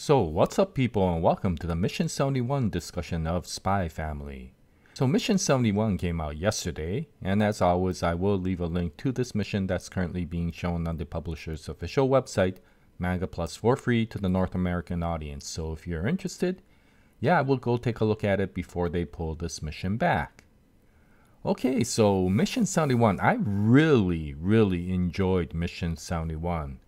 So what's up people, and welcome to the Mission 71 discussion of Spy Family. So Mission 71 came out yesterday, and as always I will leave a link to this mission that's currently being shown on the publisher's official website, Manga Plus, for free to the North American audience. So if you're interested, yeah, we'll go take a look at it before they pull this mission back. Okay, so Mission 71, I really enjoyed Mission 71.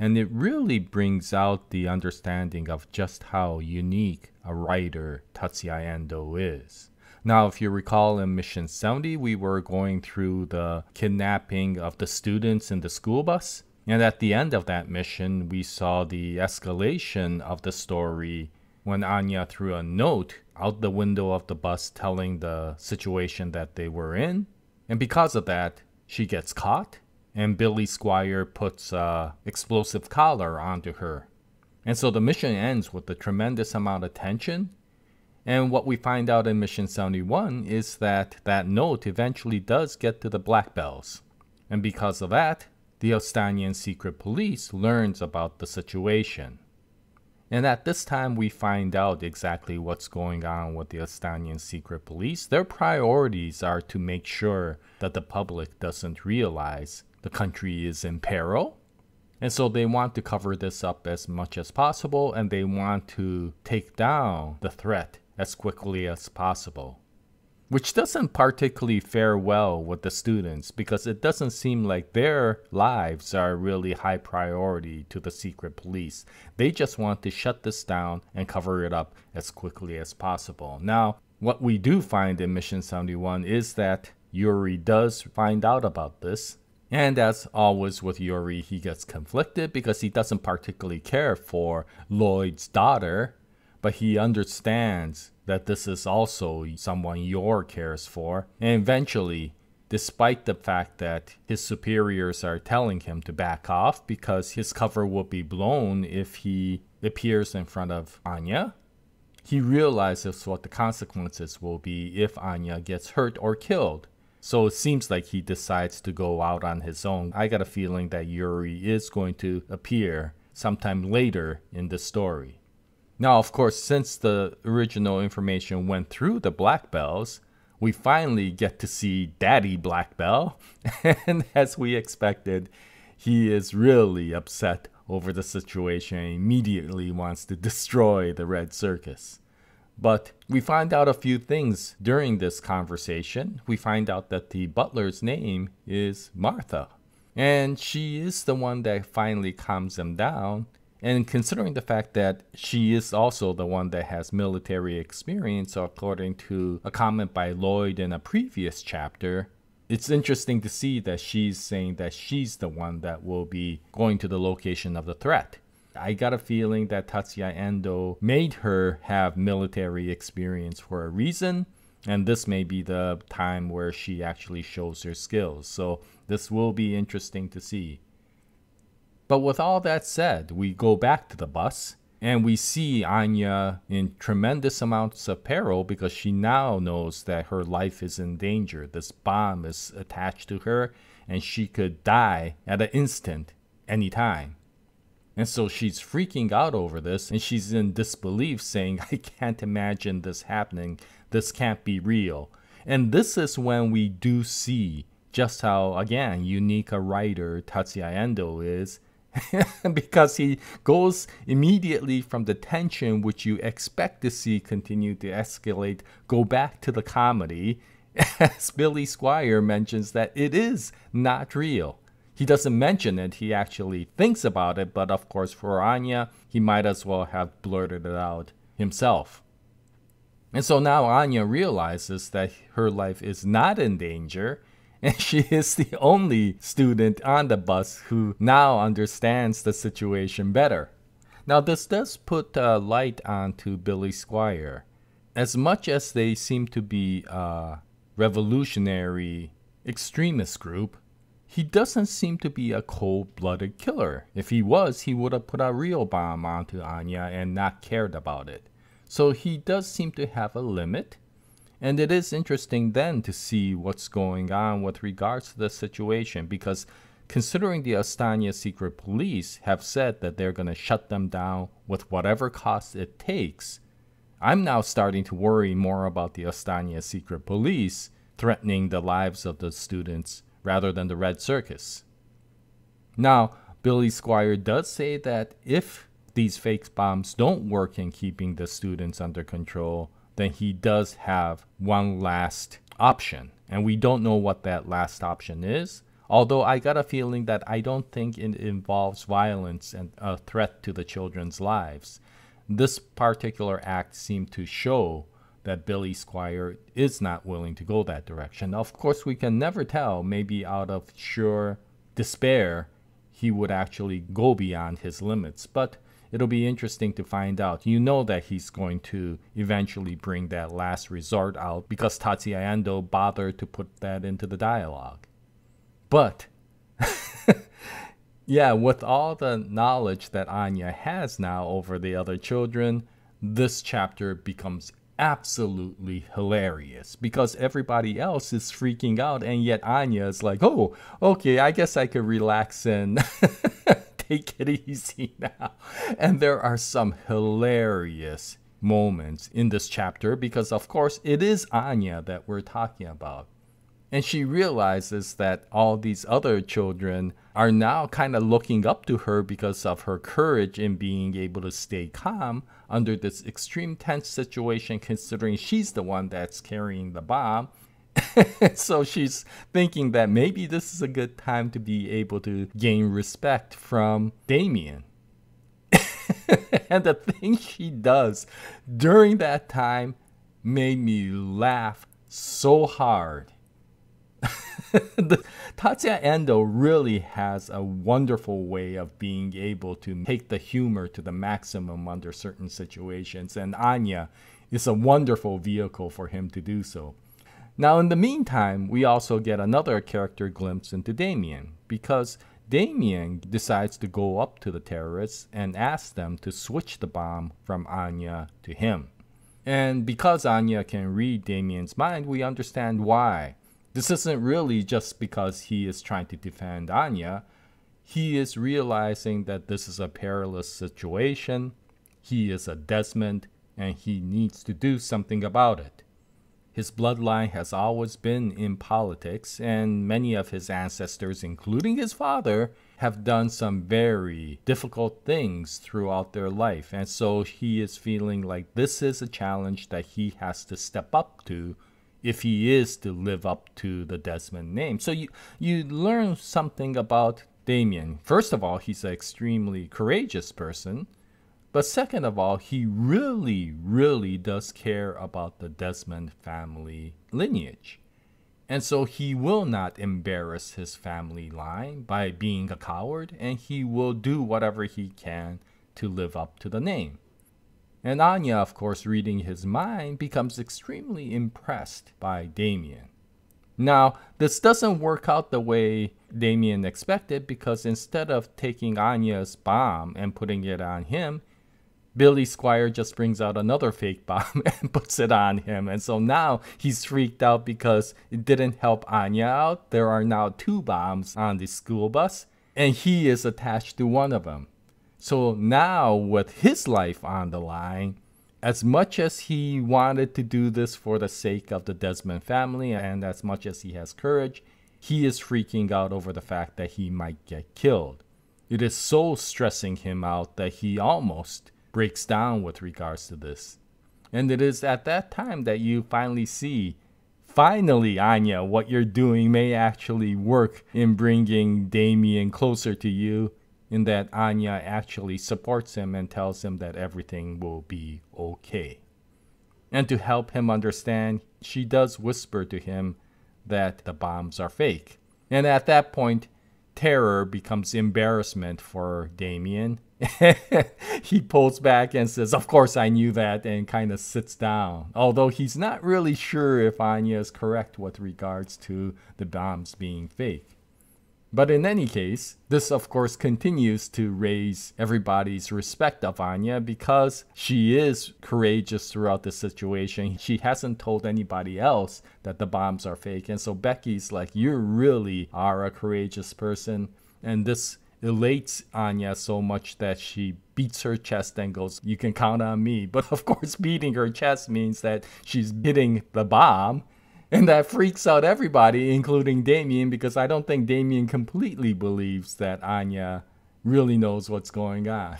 And it really brings out the understanding of just how unique a writer Tatsuya Endo is. Now, if you recall, in Mission 70, we were going through the kidnapping of the students in the school bus. And at the end of that mission, we saw the escalation of the story when Anya threw a note out the window of the bus telling the situation that they were in. And because of that, she gets caught. And Billy Squire puts an explosive collar onto her. And so the mission ends with a tremendous amount of tension. And what we find out in Mission 71 is that note eventually does get to the Black Bells. And because of that, the Ostanian secret police learns about the situation. And at this time we find out exactly what's going on with the Estonian secret police. Their priorities are to make sure that the public doesn't realize the country is in peril. And so they want to cover this up as much as possible, and they want to take down the threat as quickly as possible. Which doesn't particularly fare well with the students, because it doesn't seem like their lives are really high priority to the secret police. They just want to shut this down and cover it up as quickly as possible. Now, what we do find in Mission 71 is that Yuri does find out about this. And as always with Yuri, he gets conflicted because he doesn't particularly care for Lloyd's daughter, but he understands that this is also someone Yor cares for. And eventually, despite the fact that his superiors are telling him to back off because his cover will be blown if he appears in front of Anya, he realizes what the consequences will be if Anya gets hurt or killed. So it seems like he decides to go out on his own. I got a feeling that Yuri is going to appear sometime later in the story. Now, of course, since the original information went through the Black Bells, we finally get to see Daddy Black Bell. And as we expected, he is really upset over the situation and immediately wants to destroy the Red Circus. But we find out a few things during this conversation. We find out that the butler's name is Martha. And she is the one that finally calms him down. And considering the fact that she is also the one that has military experience, according to a comment by Lloyd in a previous chapter, it's interesting to see that she's saying that she's the one that will be going to the location of the threat. I got a feeling that Tatsuya Endo made her have military experience for a reason, and this may be the time where she actually shows her skills. So this will be interesting to see. But with all that said, we go back to the bus and we see Anya in tremendous amounts of peril because she now knows that her life is in danger. This bomb is attached to her and she could die at an instant, anytime. And so she's freaking out over this and she's in disbelief, saying, I can't imagine this happening. This can't be real. And this is when we do see just how, again, unique a writer Tatsuya Endo is. Because he goes immediately from the tension, which you expect to see continue to escalate, go back to the comedy, as Billy Squire mentions that it is not real. He doesn't mention it, he actually thinks about it, but of course for Anya, he might as well have blurted it out himself. And so now Anya realizes that her life is not in danger, and she is the only student on the bus who now understands the situation better. Now this does put a light onto Billy Squire. As much as they seem to be a revolutionary extremist group, he doesn't seem to be a cold-blooded killer. If he was, he would have put a real bomb onto Anya and not cared about it. So he does seem to have a limit. And it is interesting then to see what's going on with regards to the situation, because Considering the Ostania secret police have said that they're going to shut them down with whatever cost it takes, I'm now starting to worry more about the Ostania secret police threatening the lives of the students rather than the Red Circus. Now, Billy Squire does say that if these fake bombs don't work in keeping the students under control, then he does have one last option. And we don't know what that last option is, although I got a feeling that I don't think it involves violence and a threat to the children's lives. This particular act seemed to show that Billy Squire is not willing to go that direction. Of course, we can never tell. Maybe out of sheer despair, he would actually go beyond his limits. But it'll be interesting to find out. You know that he's going to eventually bring that last resort out because Tatsuya Endo bothered to put that into the dialogue. But, yeah, with all the knowledge that Anya has now over the other children, this chapter becomes absolutely hilarious because everybody else is freaking out and yet Anya is like, oh, okay, I guess I could relax and take it easy now. And there are some hilarious moments in this chapter because, of course, it is Anya that we're talking about. And she realizes that all these other children are now kind of looking up to her because of her courage in being able to stay calm under this extreme tense situation, considering she's the one that's carrying the bomb. So she's thinking that maybe this is a good time to be able to gain respect from Damian. And the thing she does during that time made me laugh so hard. Tatsuya Endo really has a wonderful way of being able to take the humor to the maximum under certain situations, and Anya is a wonderful vehicle for him to do so. Now, in the meantime, we also get another character glimpse into Damian, because Damian decides to go up to the terrorists and ask them to switch the bomb from Anya to him. And because Anya can read Damian's mind, we understand why. This isn't really just because he is trying to defend Anya. He is realizing that this is a perilous situation. He is a Desmond, and he needs to do something about it. His bloodline has always been in politics, and many of his ancestors, including his father, have done some very difficult things throughout their life. And so he is feeling like this is a challenge that he has to step up to if he is to live up to the Desmond name. So you learn something about Damian. First of all, he's an extremely courageous person. But second of all, he really, really does care about the Desmond family lineage. And so he will not embarrass his family line by being a coward, and he will do whatever he can to live up to the name. And Anya, of course, reading his mind, becomes extremely impressed by Damian. Now, this doesn't work out the way Damian expected, because instead of taking Anya's bomb and putting it on him, Billy Squire just brings out another fake bomb and puts it on him. And so now he's freaked out because it didn't help Anya out. There are now two bombs on the school bus, and he is attached to one of them. So now, with his life on the line, as much as he wanted to do this for the sake of the Desmond family, and as much as he has courage, he is freaking out over the fact that he might get killed. It is so stressing him out that he almost breaks down with regards to this. And it is at that time that you finally see, finally, Anya, what you're doing may actually work in bringing Damian closer to you, in that Anya actually supports him and tells him that everything will be okay. And to help him understand, she does whisper to him that the bombs are fake. And at that point, terror becomes embarrassment for Damian. He pulls back and says, of course I knew that, and kind of sits down. Although he's not really sure if Anya is correct with regards to the bombs being fake. But in any case, this of course continues to raise everybody's respect of Anya because she is courageous throughout the situation. She hasn't told anybody else that the bombs are fake. And so Becky's like, you really are a courageous person. and this elates Anya so much that she beats her chest and goes, "You can count on me." But of course, beating her chest means that she's hitting the bomb, and that freaks out everybody, including Damian, because I don't think Damian completely believes that Anya really knows what's going on.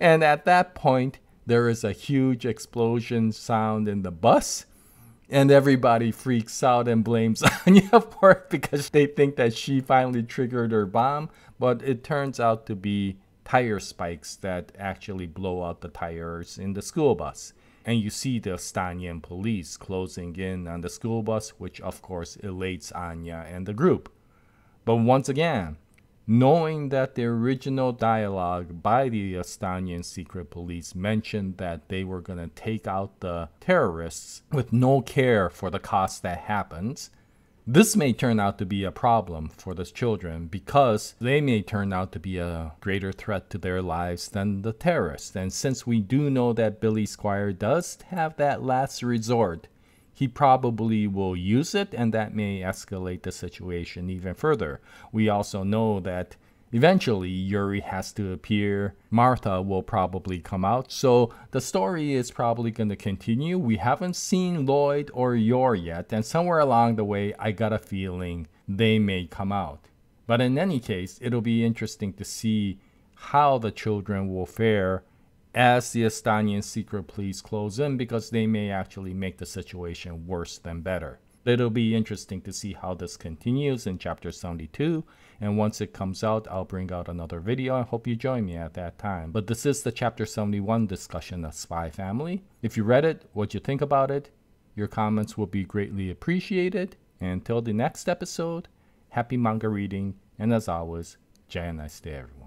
And at that point, there is a huge explosion sound in the bus, and everybody freaks out and blames Anya for it because they think that she finally triggered her bomb. But it turns out to be tire spikes that actually blow out the tires in the school bus. And you see the Estonian police closing in on the school bus, which of course elates Anya and the group. But once again, knowing that the original dialogue by the Estonian secret police mentioned that they were going to take out the terrorists with no care for the cost that happens, this may turn out to be a problem for the children because they may turn out to be a greater threat to their lives than the terrorists. And since we do know that Billy Squire does have that last resort, he probably will use it, and that may escalate the situation even further. We also know that eventually Yuri has to appear. Martha will probably come out. So the story is probably going to continue. We haven't seen Lloyd or Yor yet, and somewhere along the way, I got a feeling they may come out. But in any case, it'll be interesting to see how the children will fare as the Estonian secret police close in, because they may actually make the situation worse than better. It'll be interesting to see how this continues in chapter 72, and once it comes out, I'll bring out another video. I hope you join me at that time. But this is the chapter 71 discussion of Spy Family. If you read it, what you think about it, your comments will be greatly appreciated. And until the next episode, happy manga reading, and as always, JAYA, nice day everyone.